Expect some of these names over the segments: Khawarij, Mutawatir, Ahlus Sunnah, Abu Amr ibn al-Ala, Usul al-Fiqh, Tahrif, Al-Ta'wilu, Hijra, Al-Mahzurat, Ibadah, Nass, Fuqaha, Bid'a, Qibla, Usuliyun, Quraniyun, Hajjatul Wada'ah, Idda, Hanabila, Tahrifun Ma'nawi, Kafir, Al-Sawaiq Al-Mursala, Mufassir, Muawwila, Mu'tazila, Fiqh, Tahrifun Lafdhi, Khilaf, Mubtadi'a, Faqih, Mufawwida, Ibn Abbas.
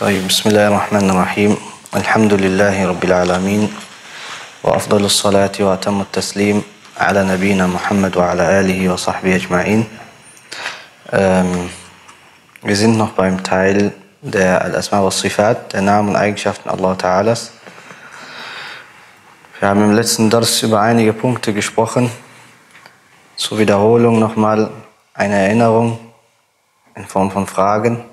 Bismillahirrahmanirrahim. Alhamdulillahi Rabbil Alamin. Wa afdalus salati wa atammut taslim ala nabina Muhammad wa ala alihi wa sahbihi ajma'in. Wir sind noch beim Teil der Al-Asma wa-Sifat, der Namen und Eigenschaften Allah Ta'alas. Wir haben im letzten Dars über einige Punkte gesprochen. Zur Wiederholung nochmal eine Erinnerung in Form von Fragen.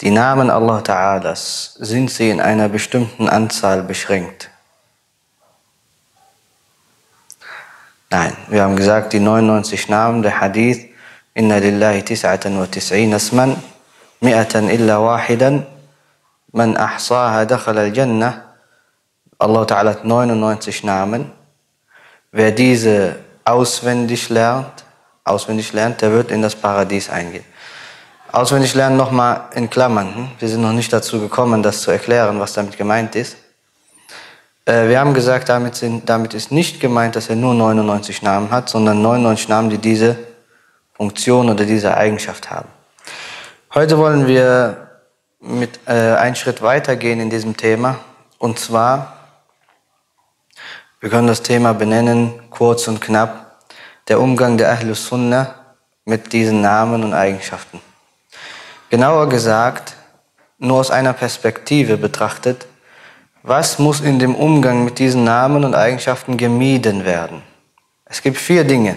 Die Namen Allah Ta'alas, sind sie in einer bestimmten Anzahl beschränkt? Nein, wir haben gesagt, die 99 Namen der Hadith, Inna lillahi tis'atan wa tis'ina asman, mi'atan illa wahidan, man ahsaha dakhala al-Jannah. Allah Ta'ala hat 99 Namen. Wer diese auswendig lernt, der wird in das Paradies eingehen. Auswendig lernen nochmal in Klammern. Wir sind noch nicht dazu gekommen, das zu erklären, was damit gemeint ist. Wir haben gesagt, damit ist nicht gemeint, dass er nur 99 Namen hat, sondern 99 Namen, die diese Funktion oder diese Eigenschaft haben. Heute wollen wir mit einen Schritt weitergehen in diesem Thema. Und zwar, wir können das Thema benennen, kurz und knapp, der Umgang der Ahlus Sunnah mit diesen Namen und Eigenschaften. Genauer gesagt, nur aus einer Perspektive betrachtet, was muss in dem Umgang mit diesen Namen und Eigenschaften gemieden werden? Es gibt vier Dinge,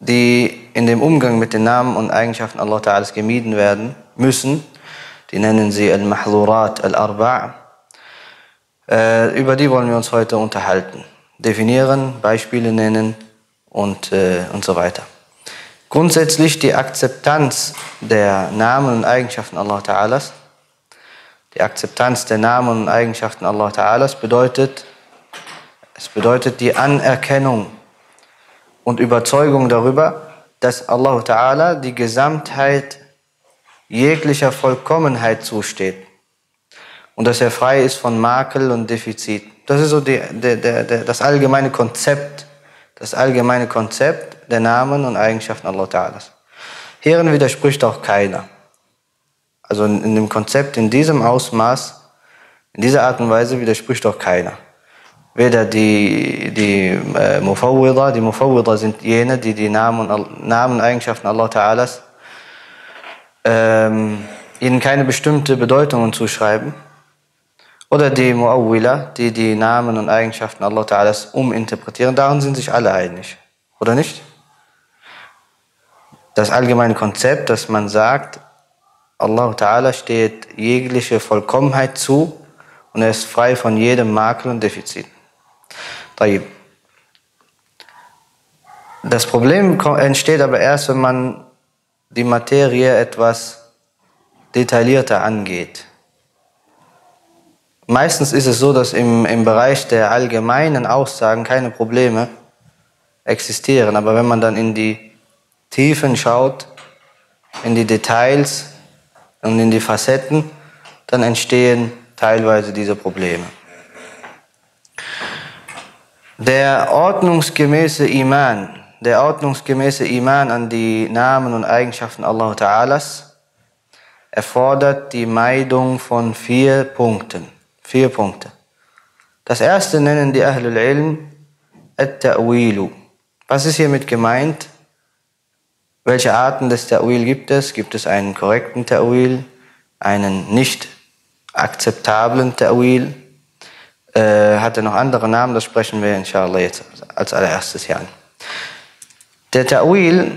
die in dem Umgang mit den Namen und Eigenschaften Allah Ta'ala gemieden werden müssen. Die nennen sie Al-Mahzurat, Al-Arba'ah. Über die wollen wir uns heute unterhalten. Definieren, Beispiele nennen und so weiter. Grundsätzlich die Akzeptanz der Namen und Eigenschaften Allah Ta'alas. Die Akzeptanz der Namen und Eigenschaften Allah Ta'alas bedeutet die Anerkennung und Überzeugung darüber, dass Allah Ta'ala die Gesamtheit jeglicher Vollkommenheit zusteht und dass er frei ist von Makel und Defizit. Das ist so das allgemeine Konzept der Namen und Eigenschaften Allah Ta'ala. Hierin widerspricht auch keiner. Also in dem Konzept, in diesem Ausmaß, in dieser Art und Weise widerspricht auch keiner. Weder die Mufawwida, die Mufawwida sind jene, die die Namen und Eigenschaften Allah Ta'ala ihnen keine bestimmte Bedeutungen zuschreiben. Oder die Muawwila, die die Namen und Eigenschaften Allah Ta'ala uminterpretieren. Darin sind sich alle einig, oder nicht? Das allgemeine Konzept, dass man sagt, Allah Ta'ala steht jegliche Vollkommenheit zu und er ist frei von jedem Makel und Defizit. Das Problem entsteht aber erst, wenn man die Materie etwas detaillierter angeht. Meistens ist es so, dass im Bereich der allgemeinen Aussagen keine Probleme existieren. Aber wenn man dann in die Tiefen schaut, in die Details und in die Facetten, dann entstehen teilweise diese Probleme. Der ordnungsgemäße Iman an die Namen und Eigenschaften Allah Ta'alas erfordert die Meidung von vier Punkten. Das erste nennen die Ahl al-Ilm Al-Ta'wilu. Was ist hiermit gemeint? Welche Arten des Ta'wil gibt es? Gibt es einen korrekten Ta'wil, einen nicht akzeptablen Ta'wil? Hat er noch andere Namen? Das sprechen wir inshallah jetzt als allererstes hier an. Der Ta'wil,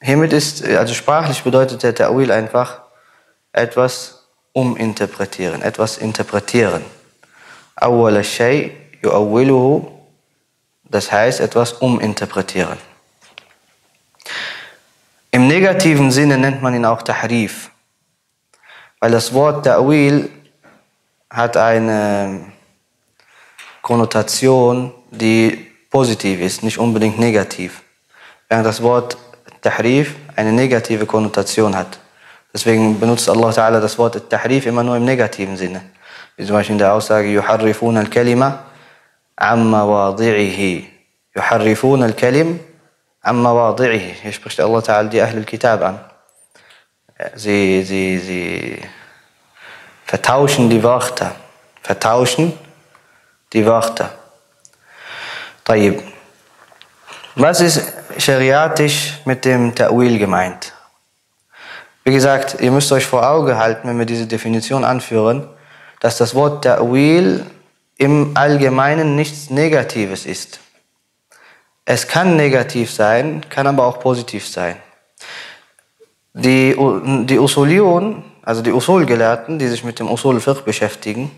hiermit ist, also sprachlich bedeutet der Ta'wil einfach etwas uminterpretieren, etwas interpretieren. Awwala shay yu'awwiluhu, das heißt etwas uminterpretieren. Im negativen Sinne nennt man ihn auch Tahrif, weil das Wort Ta'wil hat eine Konnotation, die positiv ist, nicht unbedingt negativ. Während das Wort Tahrif eine negative Konnotation hat. Deswegen benutzt Allah Ta'ala das Wort Tahrif immer nur im negativen Sinne. Wie zum Beispiel in der Aussage Yuharrifuna al-Kalima amma wadi'ihi. Yuharrifuna al-Kalim amma wadi'ihi. Hier spricht Allah Ta'ala die Ahlul Kitab an. sie vertauschen die Wörter. Tayyib. Was ist schariatisch mit dem Ta'wil gemeint? Wie gesagt, ihr müsst euch vor Augen halten, wenn wir diese Definition anführen, dass das Wort Ta'wil im Allgemeinen nichts Negatives ist. Es kann negativ sein, kann aber auch positiv sein. Die Usuliyun, also die Usul-Gelehrten, die sich mit dem Usul al-Fiqh beschäftigen,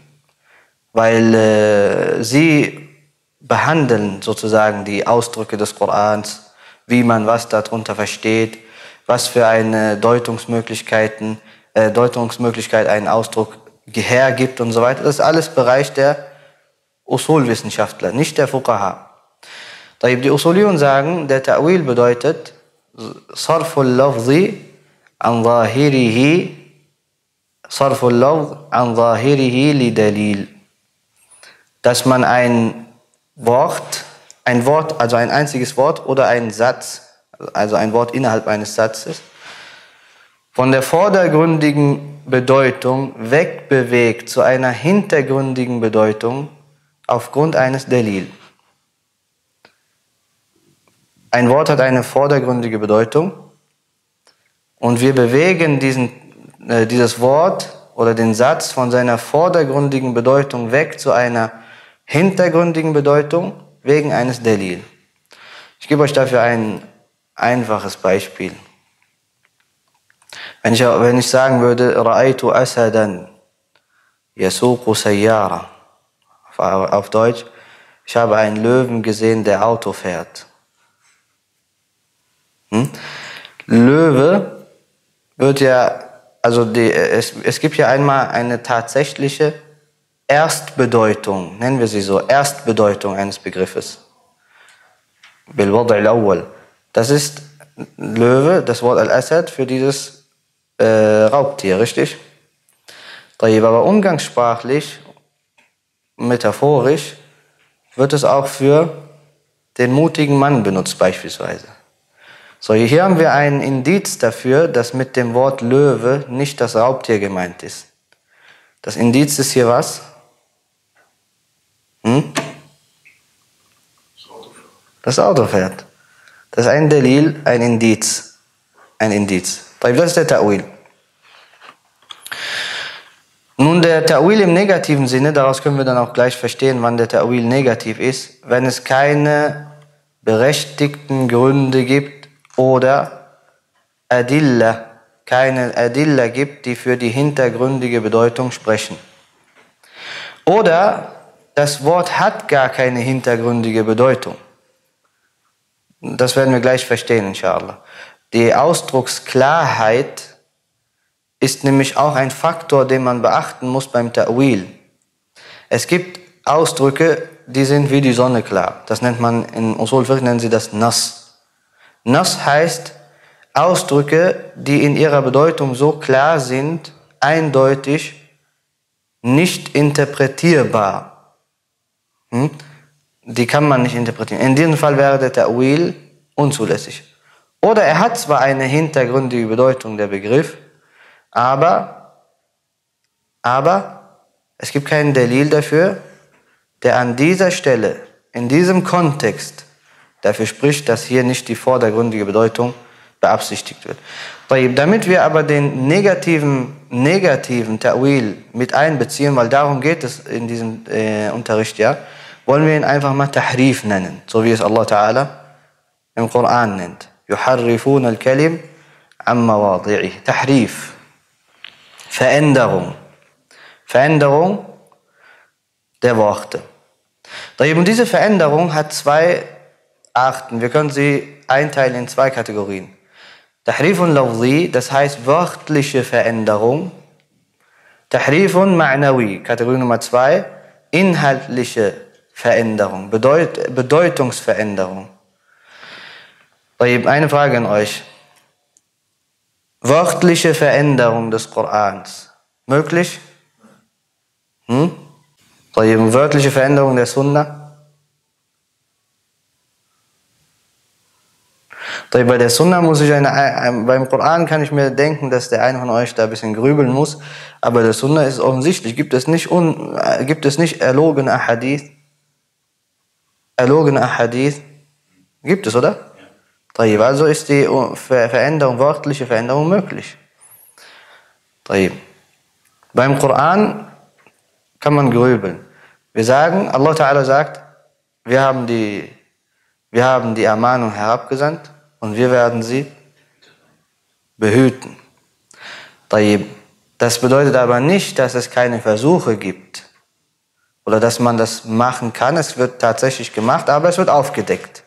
weil sie behandeln sozusagen die Ausdrücke des Korans, wie man was darunter versteht, was für eine Deutungsmöglichkeit ein Ausdruck hergibt und so weiter. Das ist alles Bereich der Usul-Wissenschaftler, nicht der Fuqaha. Die Usuliyun sagen, der Ta'wil bedeutet Sarful Lafzi an Zahirihi li Dalil. Dass man ein Wort, also ein einziges Wort oder einen Satz, also ein Wort innerhalb eines Satzes, von der vordergründigen Bedeutung wegbewegt zu einer hintergründigen Bedeutung aufgrund eines Dalil. Ein Wort hat eine vordergründige Bedeutung und wir bewegen dieses Wort oder den Satz von seiner vordergründigen Bedeutung weg zu einer hintergründigen Bedeutung wegen eines Dalil. Ich gebe euch dafür ein einfaches Beispiel. Wenn ich sagen würde, Ra'aytu Asadan Yasuqu Sayyara, auf Deutsch, ich habe einen Löwen gesehen, der Auto fährt. Löwe wird ja, also es gibt ja einmal eine tatsächliche Erstbedeutung, nennen wir sie so, Erstbedeutung eines Begriffes. Das ist Löwe, das Wort Al-Asad für dieses Raubtier, richtig? Aber umgangssprachlich, metaphorisch, wird es auch für den mutigen Mann benutzt beispielsweise. So, hier haben wir einen Indiz dafür, dass mit dem Wort Löwe nicht das Raubtier gemeint ist. Das Indiz ist hier was? Das Auto fährt. Das ist ein Dalil, ein Indiz. Das ist der Ta'wil. Nun, der Ta'wil im negativen Sinne, daraus können wir dann auch gleich verstehen, wann der Ta'wil negativ ist, wenn es keine berechtigten Gründe gibt, oder Adilla, keine Adilla gibt, die für die hintergründige Bedeutung sprechen. Oder das Wort hat gar keine hintergründige Bedeutung. Das werden wir gleich verstehen, inshallah. Die Ausdrucksklarheit ist nämlich auch ein Faktor, den man beachten muss beim Ta'wil. Es gibt Ausdrücke, die sind wie die Sonne klar. Das nennt man, in Usul al-Fiqh nennen sie das Nass. Nass heißt Ausdrücke, die in ihrer Bedeutung so klar sind, eindeutig, nicht interpretierbar. Die kann man nicht interpretieren. In diesem Fall wäre der Ta'wil unzulässig. Oder er hat zwar eine hintergründige Bedeutung, der Begriff, aber es gibt keinen Dalil dafür, der an dieser Stelle, in diesem Kontext, dafür spricht, dass hier nicht die vordergründige Bedeutung beabsichtigt wird. Damit wir aber den negativen Ta'wil mit einbeziehen, weil darum geht es in diesem Unterricht, ja, wollen wir ihn einfach mal Tahrif nennen, so wie es Allah Ta'ala im Koran nennt. Yuharrifun al-Kalim am Mawadi'i. Tahrif. Veränderung. Veränderung der Worte. Und diese Veränderung hat zwei Achten. Wir können sie einteilen in zwei Kategorien. Tahrifun Lafdhi, das heißt wörtliche Veränderung. Tahrifun Ma'nawi, Kategorie Nummer 2, inhaltliche Veränderung, Bedeutungsveränderung. Eine Frage an euch. Wörtliche Veränderung des Korans. Möglich? Wörtliche Veränderung der Sunna? Bei der Sunna muss ich beim Koran kann ich mir denken, dass der eine von euch da ein bisschen grübeln muss. Aber der Sunna ist offensichtlich. Gibt es nicht erlogene Hadith? Erlogene Hadith? Gibt es, oder? Ja. Also ist die Veränderung, wörtliche Veränderung möglich. Beim Koran kann man grübeln. Wir sagen, Allah Ta'ala sagt, wir haben die Ermahnung herabgesandt und wir werden sie behüten. Das bedeutet aber nicht, dass es keine Versuche gibt oder dass man das machen kann. Es wird tatsächlich gemacht, aber es wird aufgedeckt.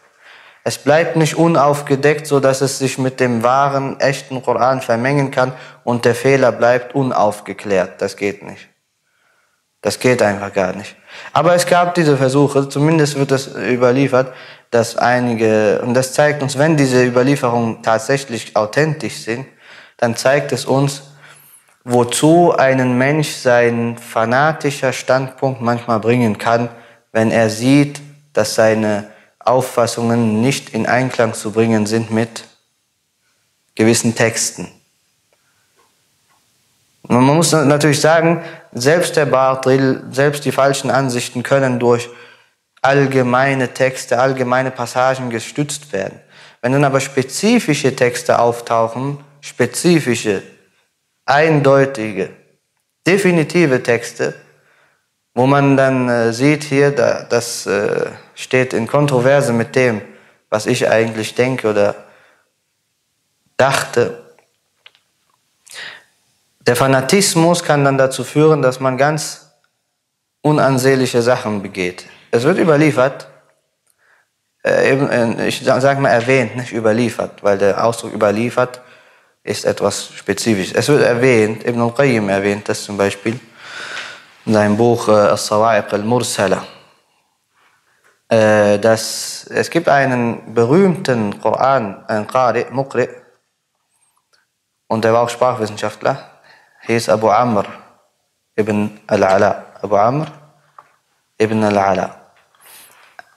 Es bleibt nicht unaufgedeckt, sodass es sich mit dem wahren, echten Koran vermengen kann und der Fehler bleibt unaufgeklärt. Das geht nicht. Das geht einfach gar nicht. Aber es gab diese Versuche, zumindest wird es überliefert, dass einige, und das zeigt uns, wenn diese Überlieferungen tatsächlich authentisch sind, dann zeigt es uns, wozu einen Mensch seinen fanatischer Standpunkt manchmal bringen kann, wenn er sieht, dass seine Auffassungen nicht in Einklang zu bringen sind mit gewissen Texten. Man muss natürlich sagen, selbst der Batil, selbst die falschen Ansichten können durch allgemeine Texte, allgemeine Passagen gestützt werden. Wenn nun aber spezifische Texte auftauchen, spezifische, eindeutige, definitive Texte, wo man dann sieht, hier, das steht in Kontroverse mit dem, was ich eigentlich denke oder dachte. Der Fanatismus kann dann dazu führen, dass man ganz unansehnliche Sachen begeht. Es wird überliefert, ich sage mal erwähnt, nicht überliefert, weil der Ausdruck überliefert ist etwas Spezifisches. Es wird erwähnt, Ibn al-Qayyim erwähnt das zum Beispiel in seinem Buch Al-Sawaiq Al-Mursala, dass es gibt einen berühmten Koran, einen Qari, Muqri, und der war auch Sprachwissenschaftler, hieß Abu Amr ibn al-Ala. Abu Amr ibn al-Ala.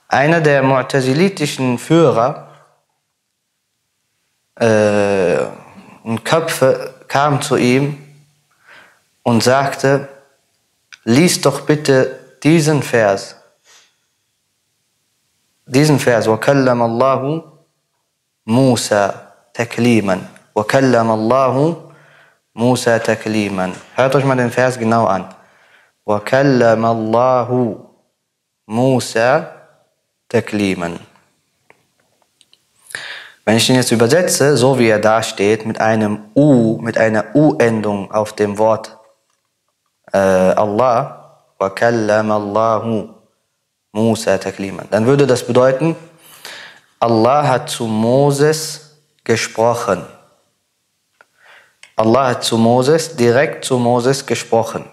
Einer der mu'tazilitischen Führer und Köpfe kam zu ihm und sagte, lies doch bitte diesen Vers. Diesen Vers, وَكَلَّمَ اللَّهُ مُوسَى تَكْلِيمًا وَكَلَّمَ اللَّهُ Musa takliman. Hört euch mal den Vers genau an. Wa kallama Allahu Musa takliman. Wenn ich den jetzt übersetze, so wie er da steht, mit einem U, mit einer U-Endung auf dem Wort Allah, wa kallama Allahu Musa takliman, dann würde das bedeuten, Allah hat zu Moses gesprochen. Allah hat zu Moses, direkt zu Moses gesprochen.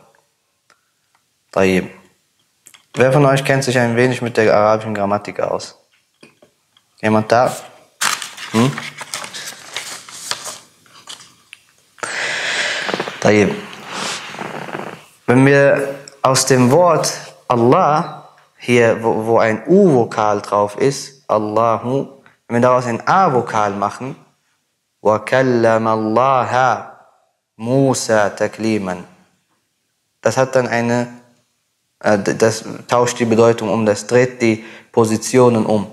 Wer von euch kennt sich ein wenig mit der arabischen Grammatik aus? Jemand da? Wenn wir aus dem Wort Allah, hier wo ein U-Vokal drauf ist, Allahu, wenn wir daraus ein A-Vokal machen, وَكَلَّمَ اللَّهَ Musa takliman. Das hat dann das tauscht die Bedeutung um, das dreht die Positionen um.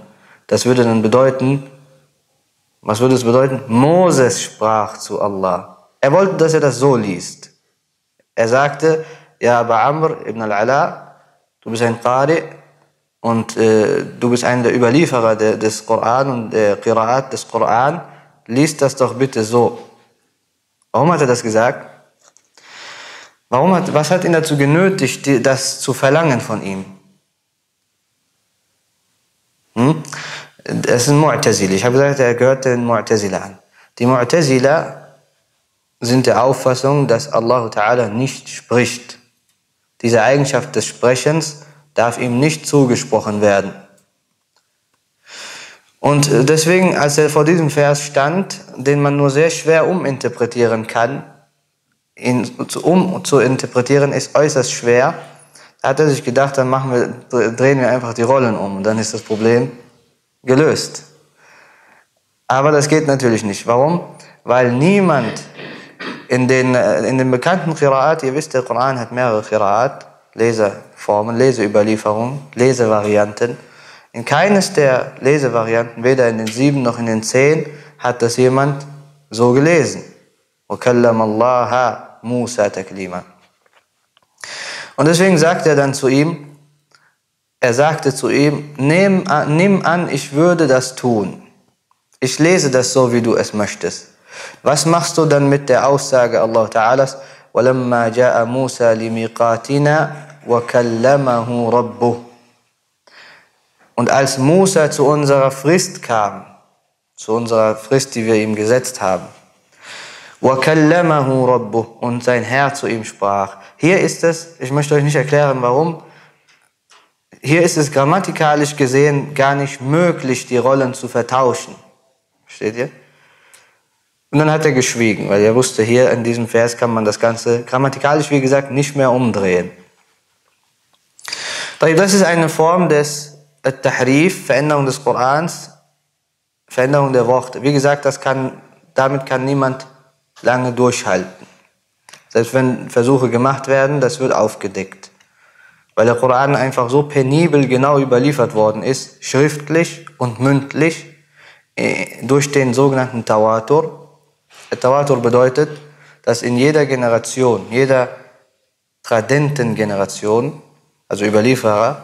Das würde dann bedeuten, was würde es bedeuten? Moses sprach zu Allah. Er wollte, dass er das so liest. Er sagte, ja, Abu Amr ibn al-Ala, du bist ein Qari und du bist einer der Überlieferer des Koran und der Qiraat des Koran. Lies das doch bitte so. Warum hat er das gesagt? Was hat ihn dazu genötigt, das zu verlangen von ihm? Das sind Mu'tazila. Ich habe gesagt, er gehört den Mu'tazila an. Die Mu'tazila sind der Auffassung, dass Allah Ta'ala nicht spricht. Diese Eigenschaft des Sprechens darf ihm nicht zugesprochen werden. Und deswegen, als er vor diesem Vers stand, den man nur sehr schwer uminterpretieren kann, umzuinterpretieren ist äußerst schwer, da hat er sich gedacht, dann drehen wir einfach die Rollen um und dann ist das Problem gelöst. Aber das geht natürlich nicht. Warum? Weil niemand in den bekannten Qira'at, ihr wisst, der Koran hat mehrere Qira'at, Leseformen, Leseüberlieferungen, Lesevarianten. In keines der Lesevarianten, weder in den 7 noch in den 10, hat das jemand so gelesen. وَكَلَّمَ اللَّهَ مُوسَى تَكْلِيمًا. Und deswegen sagt er dann zu ihm, er sagte zu ihm, nimm an, ich würde das tun. Ich lese das so, wie du es möchtest. Was machst du dann mit der Aussage Allah Ta'alas? وَلَمَّا جَاءَ مُوسَى لِمِقَاتِنَا وَكَلَّمَهُ رَبُّهُ. Und als Musa zu unserer Frist kam, zu unserer Frist, die wir ihm gesetzt haben, وَكَلَّمَهُ رَبُّهُ, und sein Herr zu ihm sprach. Hier ist es, ich möchte euch nicht erklären, warum, hier ist es grammatikalisch gesehen gar nicht möglich, die Rollen zu vertauschen. Versteht ihr? Und dann hat er geschwiegen, weil er wusste, hier in diesem Vers kann man das Ganze grammatikalisch, wie gesagt, nicht mehr umdrehen. Das ist eine Form des Tahrif, Veränderung des Korans, Veränderung der Worte. Wie gesagt, damit kann niemand lange durchhalten. Selbst wenn Versuche gemacht werden, das wird aufgedeckt. Weil der Koran einfach so penibel genau überliefert worden ist, schriftlich und mündlich, durch den sogenannten Tawatur. Der Tawatur bedeutet, dass in jeder Generation, jeder Tradentengeneration, also Überlieferer,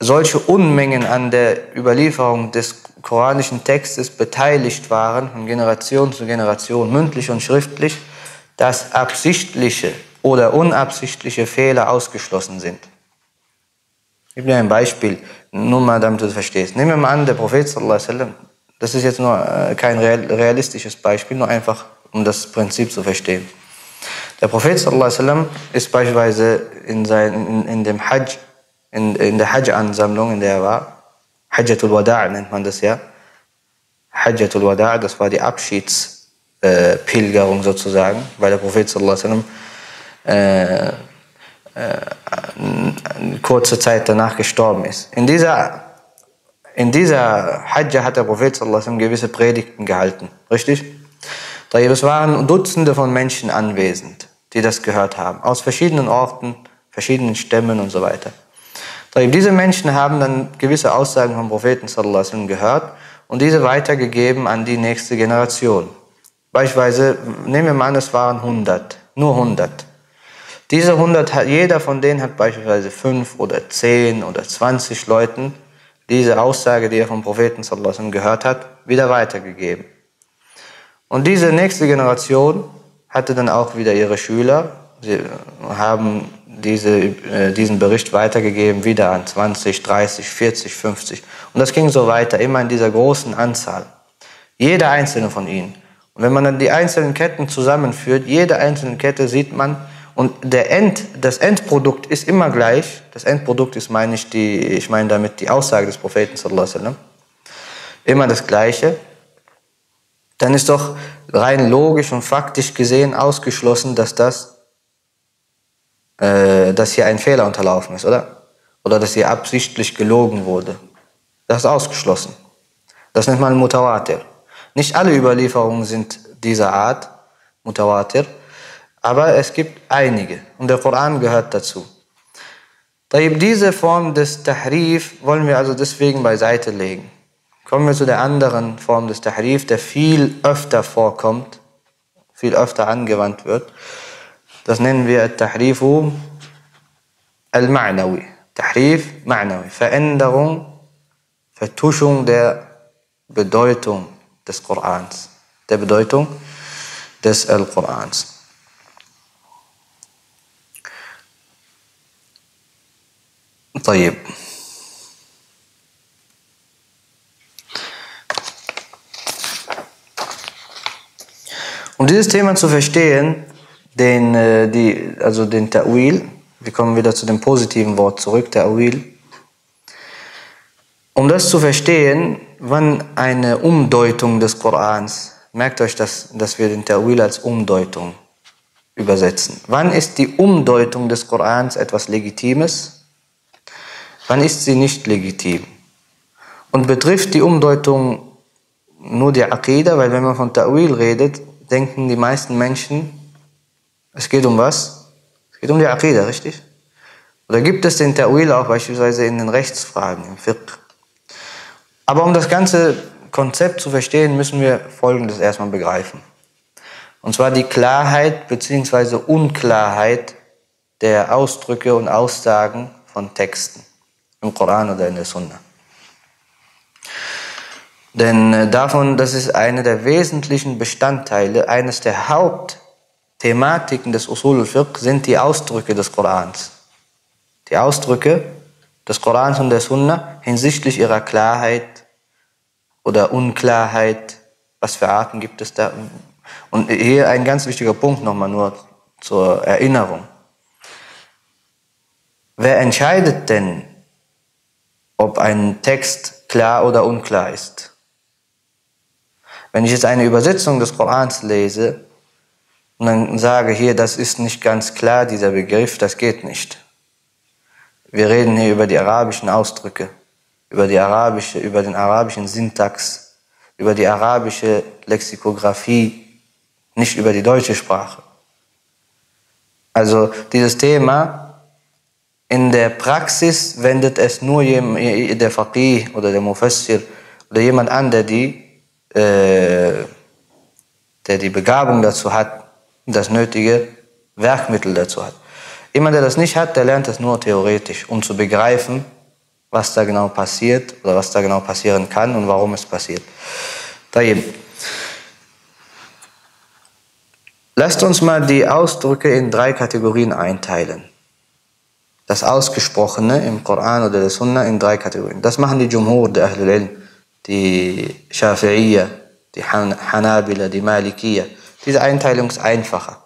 solche Unmengen an der Überlieferung des koranischen Textes beteiligt waren, von Generation zu Generation, mündlich und schriftlich, dass absichtliche oder unabsichtliche Fehler ausgeschlossen sind. Ich gebe dir ein Beispiel, nur mal, damit du es verstehst. Nehmen wir mal an, der Prophet sallallahu alaihi wasallam, das ist jetzt nur kein realistisches Beispiel, nur einfach, um das Prinzip zu verstehen. Der Prophet sallallahu alaihi wasallam ist beispielsweise in der Hajj-Ansammlung, in der er war, Hajjatul Wada'ah nennt man das ja. Hajjatul Wada'ah, das war die Abschiedspilgerung sozusagen, weil der Prophet sallallahu alaihi wasallam kurze Zeit danach gestorben ist. In dieser Hajjah hat der Prophet sallallahu alaihi wasallam gewisse Predigten gehalten, richtig? Es waren Dutzende von Menschen anwesend, die das gehört haben, aus verschiedenen Orten, verschiedenen Stämmen und so weiter. Diese Menschen haben dann gewisse Aussagen vom Propheten sallallahu alaihi wasallam gehört und diese weitergegeben an die nächste Generation. Beispielsweise, nehmen wir mal an, es waren 100, nur 100. Diese 100, jeder von denen hat beispielsweise 5 oder 10 oder 20 Leuten diese Aussage, die er vom Propheten sallallahu alaihi wasallam gehört hat, wieder weitergegeben. Und diese nächste Generation hatte dann auch wieder ihre Schüler. Sie haben diesen Bericht weitergegeben, wieder an 20, 30, 40, 50. Und das ging so weiter, immer in dieser großen Anzahl. Jeder einzelne von ihnen. Und wenn man dann die einzelnen Ketten zusammenführt, jede einzelne Kette sieht man, und das Endprodukt ist immer gleich. Das Endprodukt ist, ich meine damit die Aussage des Propheten sallallahu alaihi wasallam. Immer das Gleiche. Dann ist doch rein logisch und faktisch gesehen ausgeschlossen, dass dass hier ein Fehler unterlaufen ist, oder? Oder dass hier absichtlich gelogen wurde. Das ist ausgeschlossen. Das nennt man Mutawatir. Nicht alle Überlieferungen sind dieser Art, Mutawatir. Aber es gibt einige und der Koran gehört dazu. Diese Form des Tahrif wollen wir also deswegen beiseite legen. Kommen wir zu der anderen Form des Tahrif, der viel öfter vorkommt, viel öfter angewandt wird. Das nennen wir Tahrifun Al-Ma'nawi. Tahrif Ma'nawi, Veränderung, Vertuschung der Bedeutung des Korans, der Bedeutung des Al-Korans. طيب. Um dieses Thema zu verstehen, den Ta'wil, wir kommen wieder zu dem positiven Wort zurück, Ta'wil. Um das zu verstehen, wann eine Umdeutung des Korans, merkt euch, dass wir den Ta'wil als Umdeutung übersetzen. Wann ist die Umdeutung des Korans etwas Legitimes? Wann ist sie nicht legitim? Und betrifft die Umdeutung nur die Aqida, weil wenn man von Ta'wil redet, denken die meisten Menschen, es geht um was? Es geht um die Aqida, richtig? Oder gibt es den Ta'wil auch beispielsweise in den Rechtsfragen, im Fiqh? Aber um das ganze Konzept zu verstehen, müssen wir Folgendes erstmal begreifen. Und zwar die Klarheit bzw. Unklarheit der Ausdrücke und Aussagen von Texten im Koran oder in der Sunna. Denn davon, das ist einer der wesentlichen Bestandteile, eines der Hauptthematiken des Usul al-Fiqh sind die Ausdrücke des Korans. Die Ausdrücke des Korans und der Sunna hinsichtlich ihrer Klarheit oder Unklarheit, was für Arten gibt es da. Und hier ein ganz wichtiger Punkt nochmal nur zur Erinnerung. Wer entscheidet denn, ob ein Text klar oder unklar ist? Wenn ich jetzt eine Übersetzung des Korans lese und dann sage hier, das ist nicht ganz klar, dieser Begriff, das geht nicht. Wir reden hier über die arabischen Ausdrücke, über den arabischen Syntax, über die arabische Lexikographie, nicht über die deutsche Sprache. Also dieses Thema, in der Praxis wendet es nur der Faqih oder der Mufassir oder jemand an, der die Begabung dazu hat, das nötige Werkmittel dazu hat. Jemand, der das nicht hat, der lernt das nur theoretisch, um zu begreifen, was da genau passiert oder was da genau passieren kann und warum es passiert. Lasst uns mal die Ausdrücke in 3 Kategorien einteilen. Das Ausgesprochene im Koran oder der Sunna in 3 Kategorien. Das machen die Jumhur, die Ahl al-Ilm, die Schafi'iyya, die Hanabila, die Malikiyya. Diese Einteilung ist einfacher.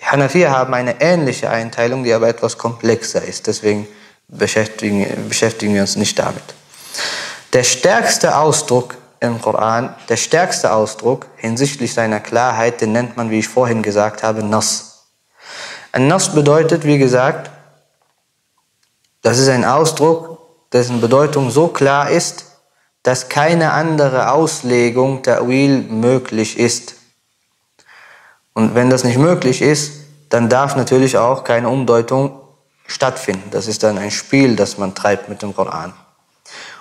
Die Hanafiya haben eine ähnliche Einteilung, die aber etwas komplexer ist. Deswegen beschäftigen wir uns nicht damit. Der stärkste Ausdruck im Koran, der stärkste Ausdruck hinsichtlich seiner Klarheit, den nennt man, wie ich vorhin gesagt habe, Nass. Ein Nass bedeutet, wie gesagt, das ist ein Ausdruck, dessen Bedeutung so klar ist, dass keine andere Auslegung, Ta'wil, möglich ist. Und wenn das nicht möglich ist, dann darf natürlich auch keine Umdeutung stattfinden. Das ist dann ein Spiel, das man treibt mit dem Koran.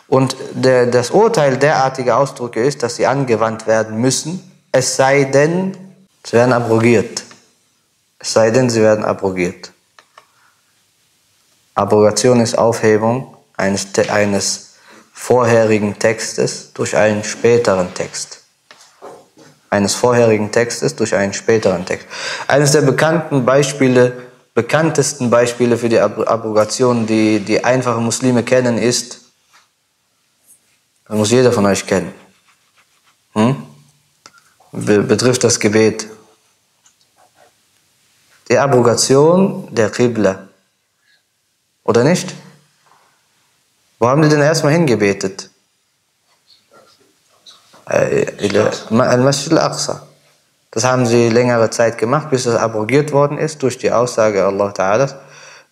Und das Urteil derartiger Ausdrücke ist, dass sie angewandt werden müssen, es sei denn, sie werden abrogiert. Es sei denn, sie werden abrogiert. Abrogation ist Aufhebung eines vorherigen Textes durch einen späteren Text. Eines der bekanntesten Beispiele für die Abrogation, die einfache Muslime kennen, ist, das muss jeder von euch kennen, betrifft das Gebet. Die Abrogation der Qibla. Oder nicht? Wo haben die denn erstmal hingebetet? Al-Masjid Al-Aqsa. Das haben sie längere Zeit gemacht, bis es abrogiert worden ist durch die Aussage Allah Ta'ala: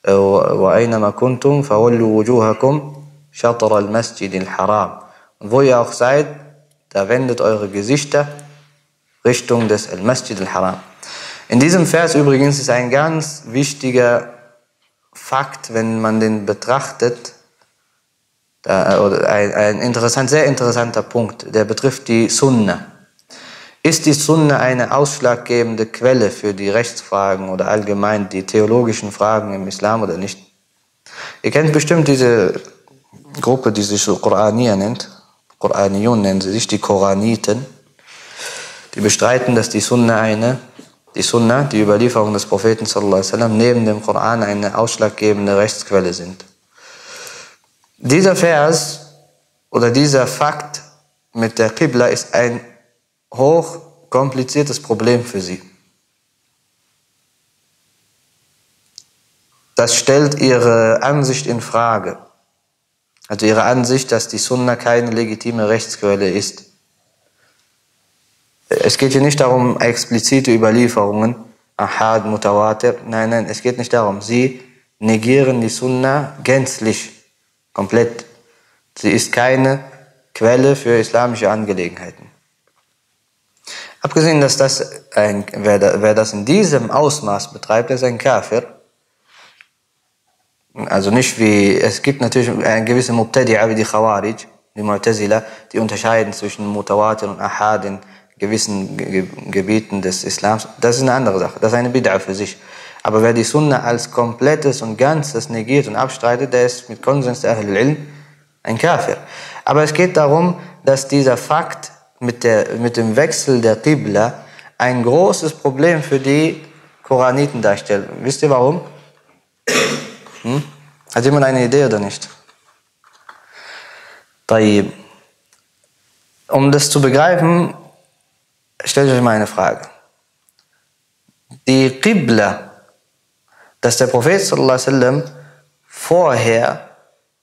وَأَيْنَمَا كُنْتُمْ فَوَلُّوا وُجُوهَكُمْ شَطْرَ الْمَسْجِدِ الْحَرَامِ. Und wo ihr auch seid, da wendet eure Gesichter Richtung des Al-Masjid Al-Haram. In diesem Vers übrigens ist ein ganz wichtiger Fakt, wenn man den betrachtet, oder sehr interessanter Punkt, der betrifft die Sunna. Ist die Sunna eine ausschlaggebende Quelle für die Rechtsfragen oder allgemein die theologischen Fragen im Islam oder nicht? Ihr kennt bestimmt diese Gruppe, die sich Quranier nennt. Quraniyun nennen sie sich, die Koraniten. Die bestreiten, dass die Sunna, die Überlieferung des Propheten sallallahu alaihi wasallam, neben dem Koran eine ausschlaggebende Rechtsquelle sind. Dieser Vers oder dieser Fakt mit der Qibla ist ein hochkompliziertes Problem für sie. Das stellt ihre Ansicht in Frage. Also ihre Ansicht, dass die Sunna keine legitime Rechtsquelle ist. Es geht hier nicht darum, explizite Überlieferungen, Ahad, Mutawatir, nein, es geht nicht darum. Sie negieren die Sunna gänzlich, komplett. Sie ist keine Quelle für islamische Angelegenheiten. Abgesehen, dass wer das in diesem Ausmaß betreibt, ist ein Kafir. Also nicht wie, es gibt natürlich eine gewisse Mubtadi'a wie die Khawarij, die Mu'tazila, die unterscheiden zwischen Mutawatir und Ahad in gewissen Gebieten des Islams. Das ist eine andere Sache, das ist eine Bid'a für sich. Aber wer die Sunna als komplettes und ganzes negiert und abstreitet, der ist mit Konsens der Ahl al-Ilm ein Kafir. Aber es geht darum, dass dieser Fakt mit dem Wechsel der Qibla ein großes Problem für die Koraniten darstellt. Wisst ihr warum? Hat jemand eine Idee oder nicht? Um das zu begreifen, stelle ich euch mal eine Frage. Die Qibla, dass der Prophet sallallahu alaihi wasallam vorher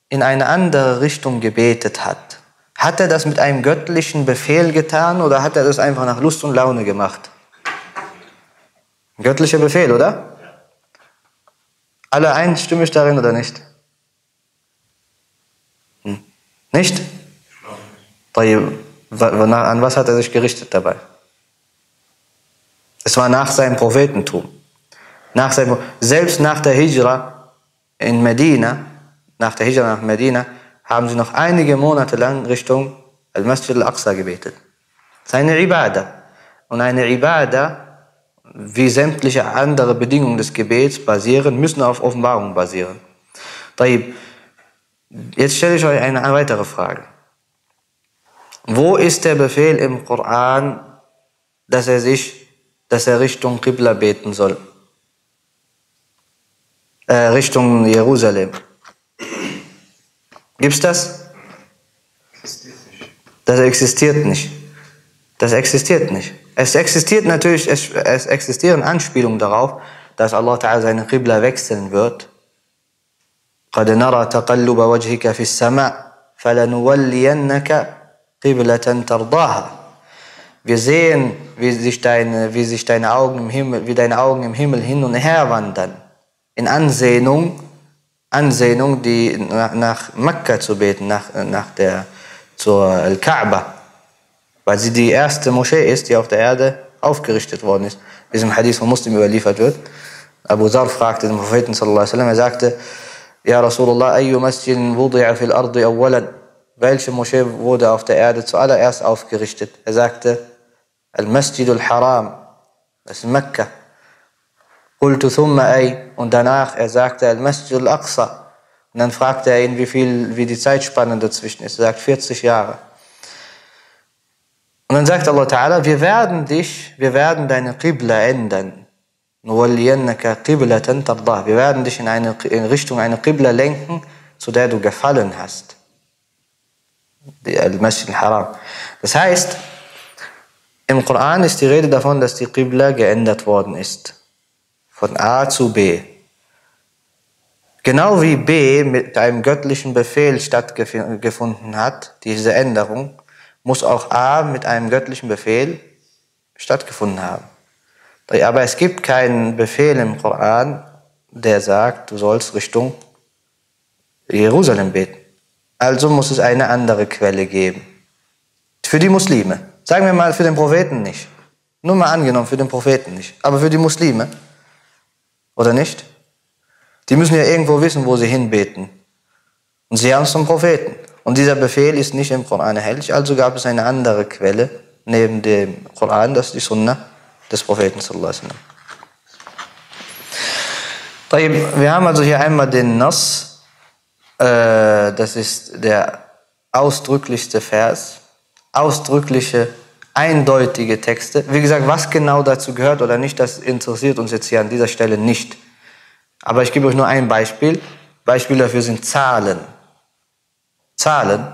in eine andere Richtung gebetet hat, hat er das mit einem göttlichen Befehl getan oder hat er das einfach nach Lust und Laune gemacht? Göttlicher Befehl, oder? Alle einstimmig darin oder nicht? Nicht? An was hat er sich gerichtet dabei? Es war nach seinem Prophetentum. Selbst nach der Hijra in Medina, haben sie noch einige Monate lang Richtung Al-Masjid Al-Aqsa gebetet. Das ist eine Ibadah. Und eine Ibadah, wie sämtliche andere Bedingungen des Gebets basieren, müssen auf Offenbarung basieren. Jetzt stelle ich euch eine weitere Frage. Wo ist der Befehl im Koran, dass er Richtung Qibla beten soll? Richtung Jerusalem. Gibt's das? Das existiert nicht. Es existiert natürlich, es existieren Anspielungen darauf, dass Allah Ta'ala seine Qibla wechseln wird. قَدْ نَرَى تَقَلُّبَ وَجْهِكَ فِي السَّمَاءِ فَلَنُوَلِّيَنَّكَ قِبْلَةً تَرْضَاهَا. Wir sehen, wie deine Augen im Himmel hin und her wandern. In Ansehnung, die nach Mekka zu beten, zur Al-Kaaba, weil sie die erste Moschee ist, die auf der Erde aufgerichtet worden ist, wie es im Hadith von Muslim überliefert wird. Abu Dhar fragte den Propheten sallallahu alaihi wasallam, er sagte: "Ya Rasulullah, ayyu masjidin wudi'a fil ardi awwalan?" Welche Moschee wurde auf der Erde zuallererst aufgerichtet? Er sagte: "Al-Masjid Al-Haram", das ist Mekka. Und danach, er sagte Al-Masjid Al-Aqsa. Und dann fragte er ihn, wie die Zeitspanne dazwischen ist. Er sagt 40 Jahre. Und dann sagt Allah Ta'ala: wir werden deine Qibla ändern. Wir werden dich in Richtung einer Qibla lenken, zu der du gefallen hast. Al-Masjid Al-Haram. Das heißt, im Koran ist die Rede davon, dass die Qibla geändert worden ist. Von A zu B. Genau wie B mit einem göttlichen Befehl stattgefunden hat, diese Änderung, muss auch A mit einem göttlichen Befehl stattgefunden haben. Aber es gibt keinen Befehl im Koran, der sagt, du sollst Richtung Jerusalem beten. Also muss es eine andere Quelle geben. Für die Muslime. Sagen wir mal, für den Propheten nicht. Nur mal angenommen, für den Propheten nicht. Aber für die Muslime. Oder nicht? Die müssen ja irgendwo wissen, wo sie hinbeten. Und sie haben es zum Propheten. Und dieser Befehl ist nicht im Koran erhältlich, also gab es eine andere Quelle neben dem Koran, das ist die Sunna des Propheten sallallahu alaihi wasallam. Wir haben also hier einmal den Nass, das ist der ausdrücklichste Vers, ausdrückliche, eindeutige Texte. Wie gesagt, was genau dazu gehört oder nicht, das interessiert uns jetzt hier an dieser Stelle nicht. Aber ich gebe euch nur ein Beispiel. Beispiel dafür sind Zahlen. Zahlen.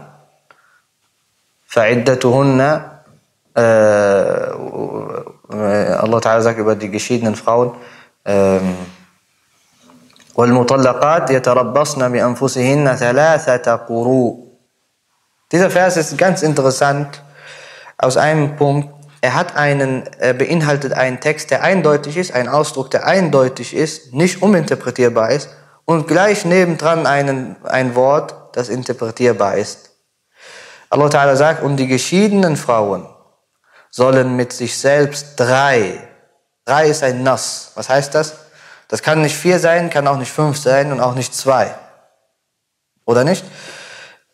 فَعِدَّتُهُنَّ Allah Ta'ala sagt über die geschiedenen Frauen وَالْمُطَلَّقَاتْ يَتَرَبَّصْنَ بِأَنفُسِهِنَّ ثَلَاثَةَ قُرُوءٍ. Dieser Vers ist ganz interessant. Aus einem Punkt, er beinhaltet einen Text, der eindeutig ist, einen Ausdruck, der eindeutig ist, nicht uminterpretierbar ist, und gleich nebendran ein Wort, das interpretierbar ist. Allah Ta'ala sagt, und die geschiedenen Frauen, sollen mit sich selbst drei. Drei ist ein Nass. Was heißt das? Das kann nicht 4 sein, kann auch nicht 5 sein und auch nicht 2. Oder nicht?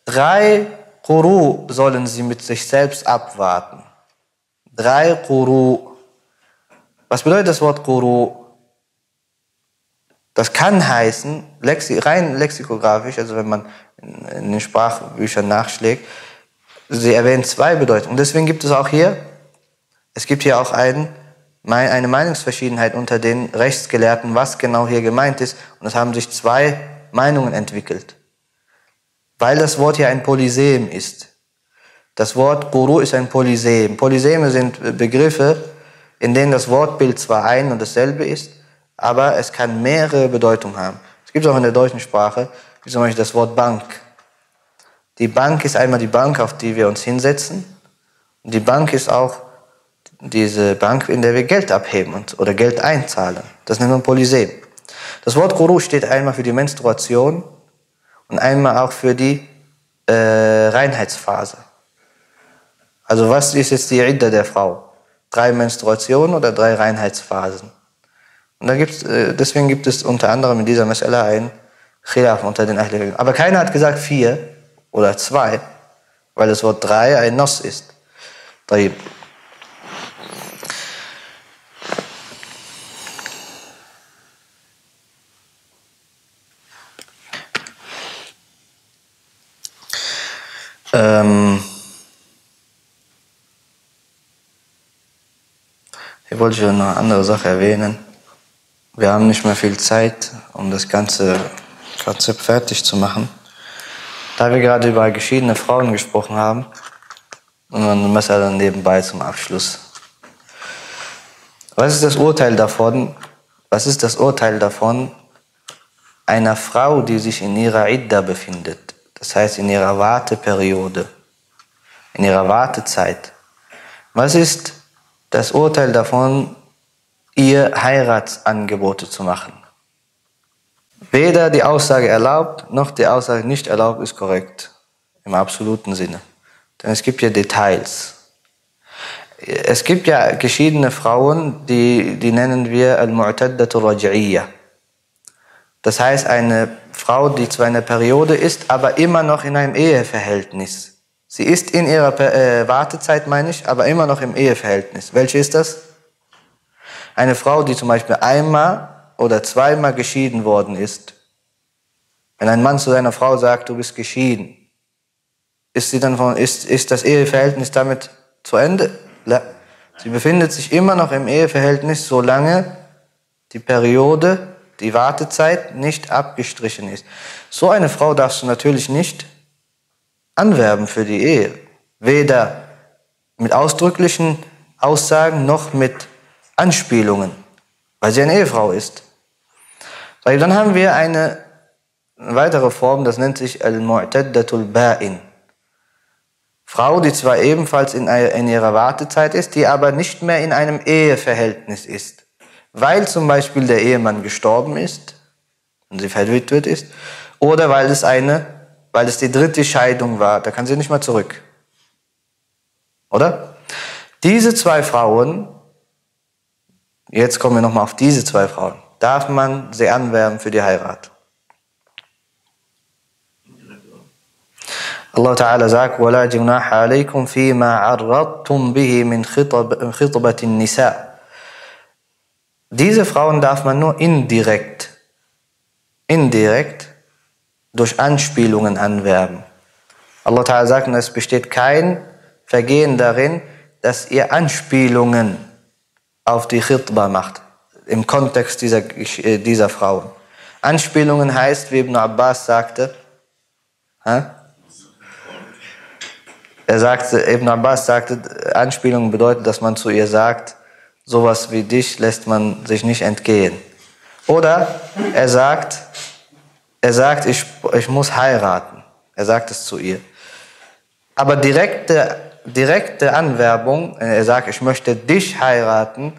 3 Quru sollen sie mit sich selbst abwarten. 3 Quru. Was bedeutet das Wort Quru? Das kann heißen, rein lexikografisch, also wenn man in den Sprachbüchern nachschlägt, sie erwähnen 2 Bedeutungen. Und deswegen gibt es auch hier, eine Meinungsverschiedenheit unter den Rechtsgelehrten, was genau hier gemeint ist. Und es haben sich 2 Meinungen entwickelt. Weil das Wort hier ein Polysem ist. Das Wort Quru ist ein Polysem. Polyseme sind Begriffe, in denen das Wortbild zwar ein und dasselbe ist, aber es kann mehrere Bedeutungen haben. Es gibt es auch in der deutschen Sprache, wie zum Beispiel das Wort Bank. Die Bank ist einmal die Bank, auf die wir uns hinsetzen. Und die Bank ist auch diese Bank, in der wir Geld abheben oder Geld einzahlen. Das nennt man Polysem. Das Wort Quru steht einmal für die Menstruation und einmal auch für die Reinheitsphase. Also was ist jetzt die Idda der Frau? 3 Menstruationen oder 3 Reinheitsphasen? Und da gibt's, deswegen gibt es unter anderem in dieser Mas'ala ein Khilaf unter den Ahl al-Ilm. Aber keiner hat gesagt 4 oder 2, weil das Wort 3 ein Nass ist. Taib. Hier wollte ich noch eine andere Sache erwähnen. Wir haben nicht mehr viel Zeit, um das ganze Konzept fertig zu machen. Da wir gerade über geschiedene Frauen gesprochen haben, und man muss ja dann nebenbei zum Abschluss. Was ist das Urteil davon? Was ist das Urteil davon einer Frau, die sich in ihrer Idda befindet? Das heißt, in ihrer Warteperiode, in ihrer Wartezeit. Was ist das Urteil davon, ihr Heiratsangebote zu machen? Weder die Aussage erlaubt, noch die Aussage nicht erlaubt ist korrekt, im absoluten Sinne. Denn es gibt ja Details. Es gibt ja geschiedene Frauen, die nennen wir Al-Mu'taddatul Raj'iyyah. Das heißt, eine Frau, die zwar in der Periode ist, aber immer noch in einem Eheverhältnis. Sie ist in ihrer Wartezeit, meine ich, aber immer noch im Eheverhältnis. Welche ist das? Eine Frau, die zum Beispiel einmal oder zweimal geschieden worden ist. Wenn ein Mann zu seiner Frau sagt, du bist geschieden, ist das Eheverhältnis damit zu Ende? Sie befindet sich immer noch im Eheverhältnis, solange die Periode, die Wartezeit nicht abgestrichen ist. So eine Frau darfst du natürlich nicht anwerben für die Ehe. Weder mit ausdrücklichen Aussagen noch mit Anspielungen, weil sie eine Ehefrau ist. Dann haben wir eine weitere Form, das nennt sich Al-Mu'taddatul Ba'in. Frau, die zwar ebenfalls in ihrer Wartezeit ist, die aber nicht mehr in einem Eheverhältnis ist. Weil zum Beispiel der Ehemann gestorben ist und sie verwitwet ist, oder weil es die dritte Scheidung war, da kann sie nicht mal zurück. Oder? Diese 2 Frauen, jetzt kommen wir nochmal auf diese 2 Frauen, darf man sie anwerben für die Heirat. Allah Ta'ala sagt, وَلَا جُنَاحَ عَلَيْكُمْ فِي مَا عَرَّضْتُمْ بِهِ مِنْ خِطْبَةِ النِّسَاءِ. Diese Frauen darf man nur indirekt durch Anspielungen anwerben. Allah Ta'ala sagt, es besteht kein Vergehen darin, dass ihr Anspielungen auf die Khitba macht, im Kontext dieser Frauen. Anspielungen heißt, wie Ibn Abbas sagte, Anspielungen bedeutet, dass man zu ihr sagt, sowas wie dich lässt man sich nicht entgehen. Oder er sagt, ich muss heiraten. Er sagt es zu ihr. Aber direkte Anwerbung, er sagt, ich möchte dich heiraten,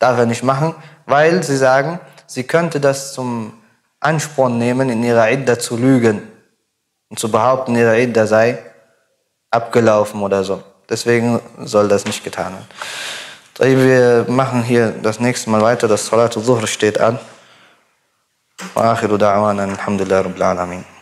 darf er nicht machen, weil sie sagen, sie könnte das zum Ansporn nehmen, in ihrer Idda zu lügen und zu behaupten, ihre Idda sei abgelaufen oder so. Deswegen soll das nicht getan werden. Wir machen hier das nächste Mal weiter. Das Salatul Zuhr steht an. Wa akhiru da'wana alhamdulillahi rabbil alamin.